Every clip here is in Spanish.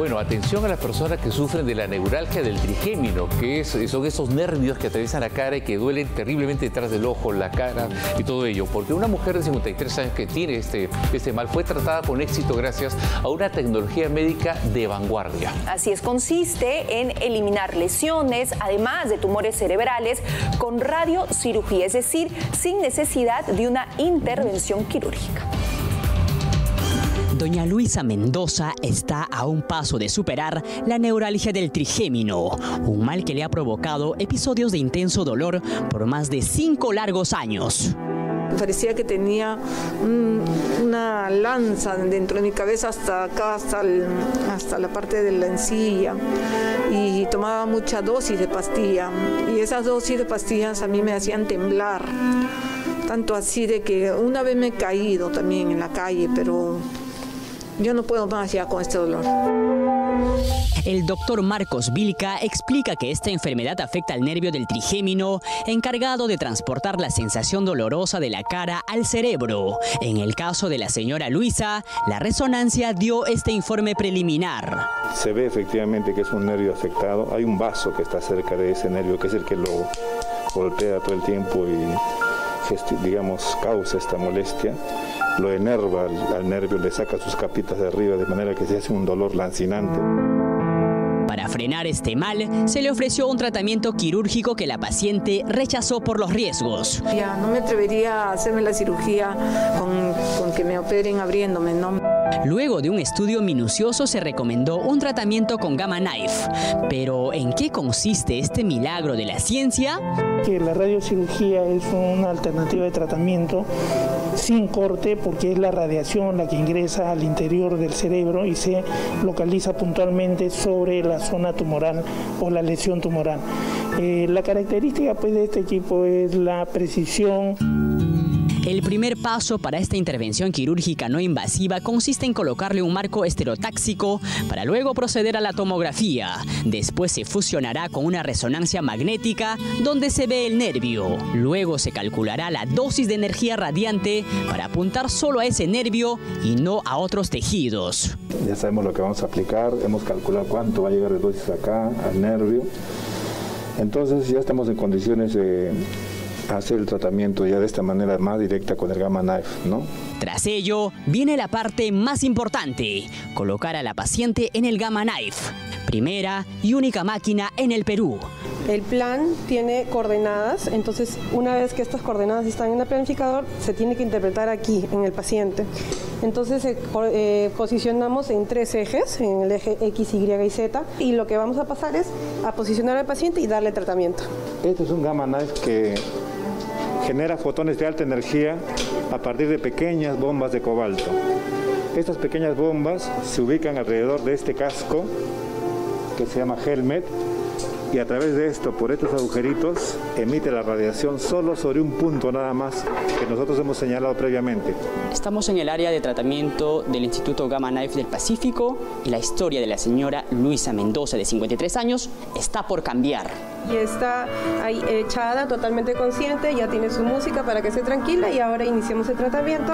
Bueno, atención a las personas que sufren de la neuralgia del trigémino, que son esos nervios que atraviesan la cara y que duelen terriblemente detrás del ojo, la cara y todo ello. Porque una mujer de 53 años que tiene este mal fue tratada con éxito gracias a una tecnología médica de vanguardia. Así es, consiste en eliminar lesiones, además de tumores cerebrales, con radiocirugía, es decir, sin necesidad de una intervención quirúrgica. Doña Luisa Mendoza está a un paso de superar la neuralgia del trigémino, un mal que le ha provocado episodios de intenso dolor por más de 5 largos años. Parecía que tenía una lanza dentro de mi cabeza hasta acá, hasta la parte de la encía, y tomaba mucha dosis de pastilla, y esas dosis de pastillas a mí me hacían temblar, tanto así de que una vez me he caído también en la calle, pero yo no puedo más ya con este dolor. El doctor Marcos Vilca explica que esta enfermedad afecta al nervio del trigémino, encargado de transportar la sensación dolorosa de la cara al cerebro. En el caso de la señora Luisa, la resonancia dio este informe preliminar. Se ve efectivamente que es un nervio afectado. Hay un vaso que está cerca de ese nervio, que es el que lo golpea todo el tiempo y, digamos, causa esta molestia. Lo enerva al nervio, le saca sus capitas de arriba, de manera que se hace un dolor lancinante. Para frenar este mal, se le ofreció un tratamiento quirúrgico que la paciente rechazó por los riesgos. Ya no me atrevería a hacerme la cirugía con que me operen abriéndome, ¿no? Luego de un estudio minucioso se recomendó un tratamiento con Gamma Knife. Pero, ¿en qué consiste este milagro de la ciencia? Que la radiocirugía es una alternativa de tratamiento sin corte, porque es la radiación la que ingresa al interior del cerebro y se localiza puntualmente sobre la zona tumoral o la lesión tumoral. La característica pues, de este equipo es la precisión. El primer paso para esta intervención quirúrgica no invasiva consiste en colocarle un marco estereotáxico para luego proceder a la tomografía. Después se fusionará con una resonancia magnética donde se ve el nervio. Luego se calculará la dosis de energía radiante para apuntar solo a ese nervio y no a otros tejidos. Ya sabemos lo que vamos a aplicar, hemos calculado cuánto va a llegar de dosis acá, al nervio. Entonces ya estamos en condiciones de hacer el tratamiento ya de esta manera más directa con el Gamma Knife, ¿no? Tras ello, viene la parte más importante, colocar a la paciente en el Gamma Knife, primera y única máquina en el Perú. El plan tiene coordenadas, entonces una vez que estas coordenadas están en el planificador, se tiene que interpretar aquí, en el paciente. Entonces posicionamos en 3 ejes, en el eje X, Y y Z, y lo que vamos a pasar es a posicionar al paciente y darle tratamiento. Este es un Gamma Knife que genera fotones de alta energía a partir de pequeñas bombas de cobalto. Estas pequeñas bombas se ubican alrededor de este casco que se llama helmet, y a través de esto, por estos agujeritos, emite la radiación solo sobre un punto nada más que nosotros hemos señalado previamente. Estamos en el área de tratamiento del Instituto Gamma Knife del Pacífico y la historia de la señora Luisa Mendoza, de 53 años, está por cambiar. Y está ahí echada, totalmente consciente, ya tiene su música para que se tranquila, y ahora iniciamos el tratamiento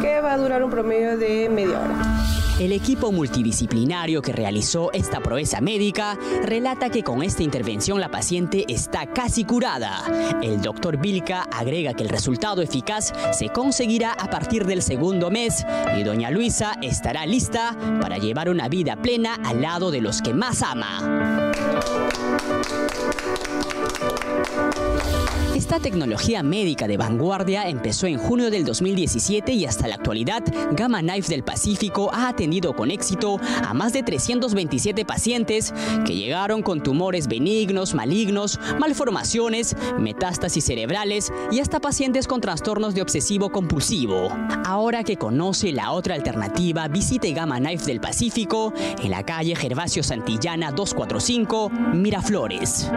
que va a durar un promedio de media hora. El equipo multidisciplinario que realizó esta proeza médica relata que con esta intervención la paciente está casi curada. El doctor Vilca agrega que el resultado eficaz se conseguirá a partir del segundo mes y doña Luisa estará lista para llevar una vida plena al lado de los que más ama. Esta tecnología médica de vanguardia empezó en junio del 2017 y hasta la actualidad Gamma Knife del Pacífico ha atendido con éxito a más de 327 pacientes que llegaron con tumores benignos, malignos, malformaciones, metástasis cerebrales y hasta pacientes con trastornos de obsesivo compulsivo. Ahora que conoce la otra alternativa, visite Gamma Knife del Pacífico en la calle Gervasio Santillana 245, Miraflores.